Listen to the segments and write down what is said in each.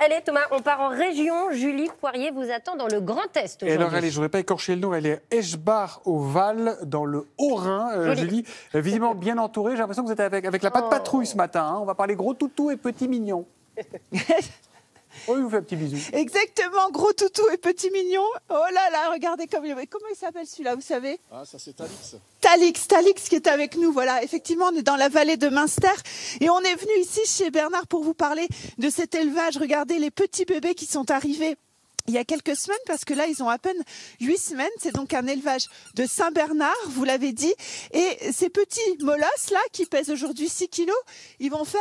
Allez Thomas, on part en région. Julie Poirier vous attend dans le Grand Est aujourd'hui. Alors allez, je ne voudrais pas écorcher le nom, elle est Eschbach-au-Val, dans le Haut-Rhin. Julie, visiblement bien entourée. J'ai l'impression que vous êtes avec la patte patrouille ce matin. Hein. On va parler gros toutou et petit mignon. Oh, il vous fait un petit bisou. Exactement, gros toutou et petit mignon. Oh là là, regardez comme il... Comment il s'appelle celui-là, vous savez? Ah, ça c'est Talix. Talix qui est avec nous, voilà. Effectivement, on est dans la vallée de Münster et on est venu ici chez Bernard pour vous parler de cet élevage. Regardez les petits bébés qui sont arrivés il y a quelques semaines, parce que là, ils ont à peine 8 semaines. C'est donc un élevage de Saint-Bernard, vous l'avez dit. Et ces petits molosses-là, qui pèsent aujourd'hui 6 kilos, ils vont faire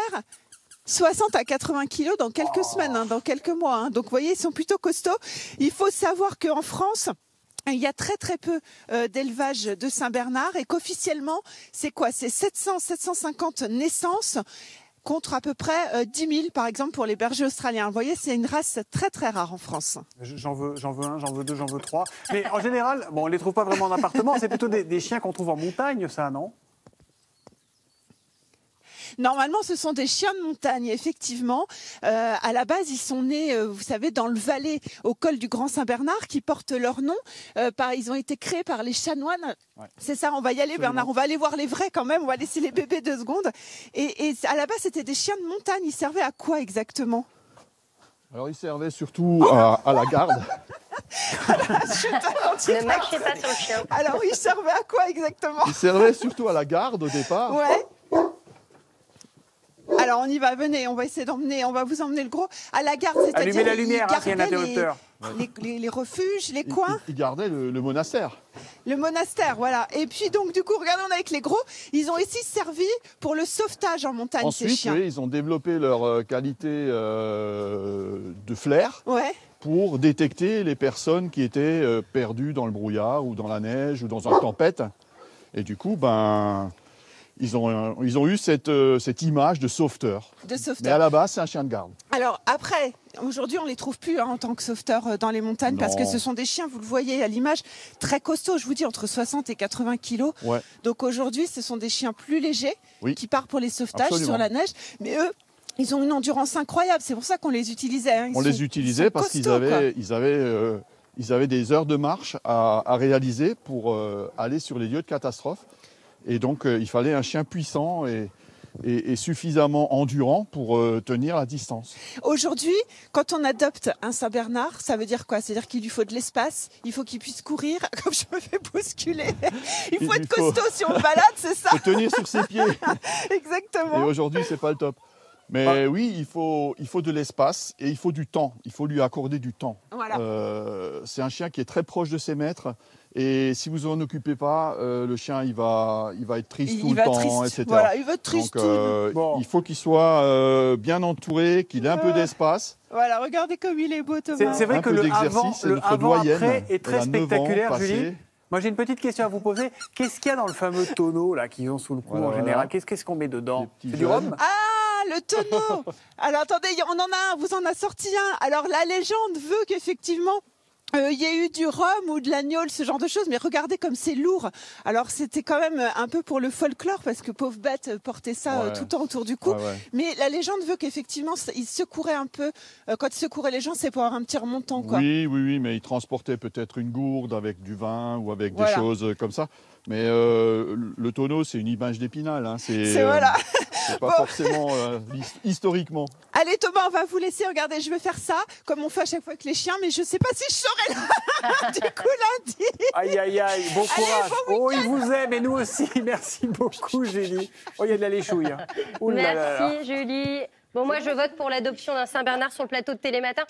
60 à 80 kilos dans quelques semaines, hein, dans quelques mois. Hein. Donc, vous voyez, ils sont plutôt costauds. Il faut savoir qu'en France, il y a très peu d'élevage de Saint-Bernard et qu'officiellement, c'est quoi? C'est 700-750 naissances contre à peu près 10 000, par exemple, pour les bergers australiens. Vous voyez, c'est une race très rare en France. J'en veux un, j'en veux deux, j'en veux trois. Mais en général, bon, on ne les trouve pas vraiment en appartement. C'est plutôt des chiens qu'on trouve en montagne, ça, non? Normalement, ce sont des chiens de montagne, effectivement. À la base, ils sont nés, vous savez, dans le Valais, au col du Grand Saint-Bernard, qui porte leur nom. Ils ont été créés par les chanoines. Ouais. C'est ça, on va y aller, absolument. Bernard. On va aller voir les vrais quand même. On va laisser les bébés 2 secondes. Et à la base, c'était des chiens de montagne. Ils servaient à quoi exactement? Alors, ils servaient surtout à la garde. Ne mâchez pas ton chien. Alors, ils servaient à quoi exactement? Ils servaient surtout à la garde au départ. Ouais. Alors on y va, venez, on va essayer d'emmener, on va vous emmener le gros à la garde, c'est-à-dire allumer la lumière, hein, s'il y a un interrupteur. Les refuges, les coins. Ils gardaient le monastère. Le monastère, voilà. Et puis donc du coup, regardez, on est avec les gros, ils ont ici servi pour le sauvetage en montagne. Ensuite, ces chiens. Oui, ils ont développé leur qualité de flair. Ouais. Pour détecter les personnes qui étaient perdues dans le brouillard ou dans la neige ou dans une tempête. Et du coup, ben... Ils ont eu cette image de sauveteur. Mais à la base, c'est un chien de garde. Alors après, aujourd'hui, on ne les trouve plus hein, en tant que sauveteurs dans les montagnes, non. Parce que ce sont des chiens, vous le voyez à l'image, très costauds, je vous dis, entre 60 et 80 kilos. Ouais. Donc aujourd'hui, ce sont des chiens plus légers, oui, qui partent pour les sauvetages, absolument, sur la neige. Mais eux, ils ont une endurance incroyable, c'est pour ça qu'on les utilisait. Hein. On les utilisait parce qu'ils avaient... Ils avaient des heures de marche à réaliser pour aller sur les lieux de catastrophe. Et donc, il fallait un chien puissant et suffisamment endurant pour tenir la distance. Aujourd'hui, quand on adopte un Saint-Bernard, ça veut dire quoi? C'est-à-dire qu'il lui faut de l'espace, il faut qu'il puisse courir, comme je me fais bousculer. Il faut être costaud si on le balade, c'est ça? Il faut tenir sur ses pieds. Exactement. Et aujourd'hui, c'est pas le top. Mais oui, il faut de l'espace et il faut du temps. Il faut lui accorder du temps. Voilà. C'est un chien qui est très proche de ses maîtres. Et si vous vous en occupez pas, le chien il va être triste tout le temps, etc. Voilà, il va être triste. Donc, bon. Il faut qu'il soit bien entouré, qu'il ait un peu d'espace. Voilà, regardez comme il est beau, Thomas. C'est vrai que le avant-après est très spectaculaire, Julie. Moi, j'ai une petite question à vous poser. Qu'est-ce qu'il y a dans le fameux tonneau là qu'ils ont sous le cou, voilà, en général? Qu'est-ce qu'on met dedans? C'est du rhum? Le tonneau. Alors attendez, on en a un, vous en a sorti un. Alors la légende veut qu'effectivement il y a eu du rhum ou de l'agnole, ce genre de choses, mais regardez comme c'est lourd. Alors c'était quand même un peu pour le folklore, parce que pauvre bête portait ça tout le temps autour du cou. Ah ouais. Mais la légende veut qu'effectivement, il secourait un peu. Quand il secourait les gens, c'est pour avoir un petit remontant, quoi. Oui, mais il transportait peut-être une gourde avec du vin ou avec, voilà, des choses comme ça. Mais le tonneau, c'est une image d'Épinal. Hein. C'est voilà. C'est pas forcément historiquement. Allez Thomas, on va vous laisser. Regardez, je vais faire ça, comme on fait à chaque fois avec les chiens, mais je ne sais pas si je serai là du coup lundi. Aïe, aïe, aïe, bon courage. Allez, bon week-end. Il vous aime et nous aussi. Merci beaucoup, Julie. Oh, il y a de la léchouille. Hein. Merci, Julie. Bon, moi, je vote pour l'adoption d'un Saint-Bernard sur le plateau de Télématin.